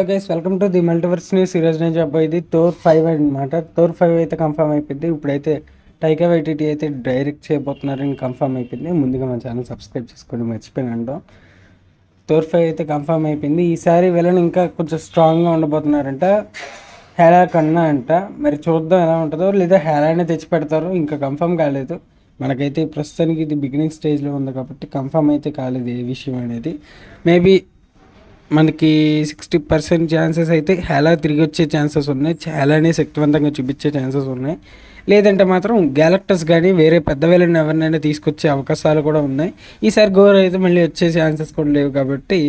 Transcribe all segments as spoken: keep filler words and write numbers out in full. Hello guys welcome to the multiverse news. ఈరోజు నేను చెప్పేది థోర్ ఫైవ్ అనమాట. థోర్ ఫైవ్ అయితే కన్ఫర్మ్ అయిపోయింది. ఇప్పుడైతే టైకా వైటిటీ అయితే డైరెక్ట్ చేయబోతున్నారని కన్ఫర్మ్ అయిపోయింది. ముందుగా మన ఛానల్ సబ్స్క్రైబ్ చేసుకోండి మర్చిపోయినంట. థోర్ ఫైవ్ అయితే కన్ఫర్మ్ అయిపోయింది. ఈసారి విలన్ ఇంకా కొంచెం స్ట్రాంగ్గా ఉండబోతున్నారంట, హేలా కన్నా అంట. మరి చూద్దాం ఎలా ఉంటుందో, లేదా హేలానే తెచ్చిపెడతారు. ఇంకా కన్ఫర్మ్ కాలేదు మనకైతే. ప్రస్తుతానికి ఇది బిగినింగ్ స్టేజ్లో ఉంది కాబట్టి కన్ఫర్మ్ అయితే కాలేదు ఏ విషయం అనేది. మేబీ మనకి సిక్స్టీ పర్సెంట్ ఛాన్సెస్ అయితే హేలా తిరిగి వచ్చే ఛాన్సెస్ ఉన్నాయి, హేలానే శక్తివంతంగా చూపించే ఛాన్సెస్ ఉన్నాయి. లేదంటే మాత్రం గ్యాలక్టస్ కానీ వేరే పెద్ద విలన్ ఎవరినైనా తీసుకొచ్చే అవకాశాలు కూడా ఉన్నాయి. ఈసారి గోర్ అయితే మళ్ళీ వచ్చే ఛాన్సెస్ కూడా లేవు కాబట్టి,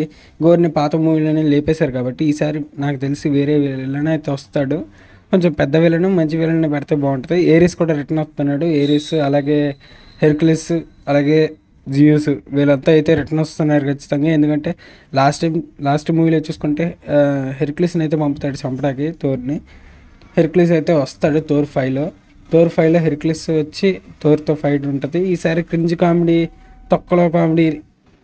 గోర్ని పాత మూవీలోనే లేపేశారు కాబట్టి, ఈసారి నాకు తెలిసి వేరే విలన్ అయితే వస్తాడు. కొంచెం పెద్ద విలన్, మంచి విలన్ పెడితే బాగుంటుంది. ఏరీస్ కూడా రిటర్న్ వస్తున్నాడు. ఏరీస్ అలాగే హెర్క్యులస్ అలాగే జియోస్ వీళ్ళంతా అయితే రిటర్న్ వస్తున్నారు ఖచ్చితంగా. ఎందుకంటే లాస్ట్ టైం లాస్ట్ మూవీలో చూసుకుంటే హెర్క్యులస్ని అయితే పంపుతాడు చంపడానికి థోర్ని. హెర్క్యులస్ అయితే వస్తాడు థోర్ ఫైవ్లో. థోర్ ఫైవ్లో హెర్క్యులస్ వచ్చి థోర్తో ఫైట్ ఉంటుంది. ఈసారి క్రింజ్ కామెడీ, తొక్కలో కామెడీ,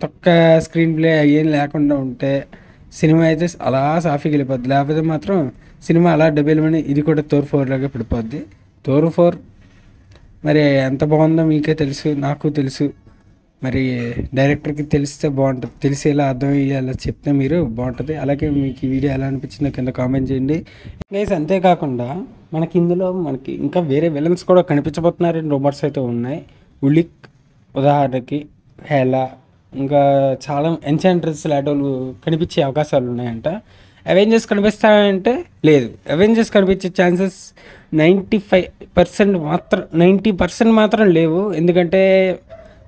తొక్క స్క్రీన్ ప్లే ఏం లేకుండా ఉంటే సినిమా అయితే అలా సాఫీకి వెళ్ళిపోద్ది. లేకపోతే మాత్రం సినిమా అలా డబ్బేలమని ఇది కూడా థోర్ ఫోర్ లాగా పడిపోద్ది. థోర్ ఫోర్ మరి ఎంత బాగుందో మీకే తెలుసు, నాకు తెలుసు. మరి డైరెక్టర్కి తెలిస్తే బాగుంటుంది, తెలిసేలా అర్థం అయ్యేలా చెప్తే మీరు బాగుంటుంది. అలాగే మీకు ఈ వీడియో ఎలా అనిపించిందో కింద కామెంట్ చేయండి గైస్. అంతేకాకుండా మనకి ఇందులో మనకి ఇంకా వేరే విలన్స్ కూడా కనిపించబోతున్నారని రూమర్స్ అయితే ఉన్నాయి. ఉలిక్ ఉదాహరణకి, హేలా, ఇంకా చాలా ఎన్ఛాంట్రెస్ లాటోలు కనిపించే అవకాశాలు ఉన్నాయంట. అవెంజర్స్ కనిపిస్తాయంటే లేదు. అవెంజర్స్ కనిపించే ఛాన్సెస్ నైంటీ ఫైవ్ పర్సెంట్ మాత్రం నైంటీ పర్సెంట్ మాత్రం లేవు. ఎందుకంటే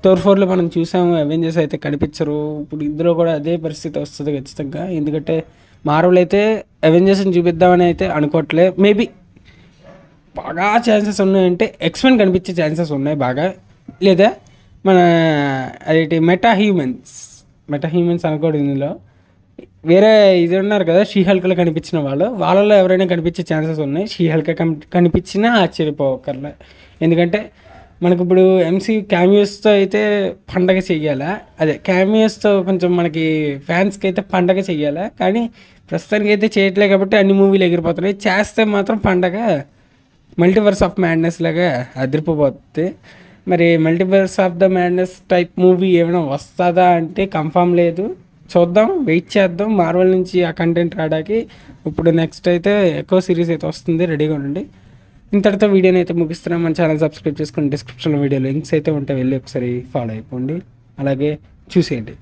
థోర్ ఫోర్లో మనం చూసాము అవెంజర్స్ అయితే కనిపించరు. ఇప్పుడు ఇందులో కూడా అదే పరిస్థితి వస్తుంది ఖచ్చితంగా. ఎందుకంటే మార్వల్ అయితే అవెంజర్స్ని చూపిద్దామని అయితే అనుకోవట్లే. మేబీ బాగా ఛాన్సెస్ ఉన్నాయంటే ఎక్స్మెన్ కనిపించే ఛాన్సెస్ ఉన్నాయి బాగా. లేదా మన అదేంటి మెటా హ్యూమన్స్, మెటా హ్యూమన్స్ అనుకోవడం. ఇందులో వేరే ఇది ఉన్నారు కదా, షీహల్కలో కనిపించిన వాళ్ళు, వాళ్ళలో ఎవరైనా కనిపించే ఛాన్సెస్ ఉన్నాయి. షీహల్క కనిపించినా ఆశ్చర్యపోకర్లే. ఎందుకంటే మనకి ఇప్పుడు ఎంసీ క్యామియోస్తో అయితే పండగ చెయ్యాలా, అదే క్యామియోస్తో కొంచెం మనకి ఫ్యాన్స్కి అయితే పండగ చెయ్యాలా. కానీ ప్రస్తుతానికి అయితే చేయట్లే కాబట్టి అన్ని మూవీలు ఎగిరిపోతున్నాయి. చేస్తే మాత్రం పండగ మల్టీవర్స్ ఆఫ్ మ్యాడ్నెస్ లాగా అదిరిపోతుంది. మరి multiverse of the madness type movie ఏమైనా వస్తుందా అంటే కన్ఫామ్ లేదు. చూద్దాం, వెయిట్ చేద్దాం మార్వల్ నుంచి ఆ కంటెంట్ రావడానికి. ఇప్పుడు నెక్స్ట్ అయితే ఎకో సిరీస్ అయితే వస్తుంది, రెడీగా ఉండండి. ఇంతటితో వీడియోని అయితే ముగిస్తున్నాం. మన ఛానల్ సబ్స్క్రైబ్ చేసుకుని డిస్క్రిప్షన్లో వీడియో లింక్స్ అయితే ఉంటాయి, వెళ్ళి ఒకసారి ఫాలో అయిపోండి. అలాగే చూసేయండి.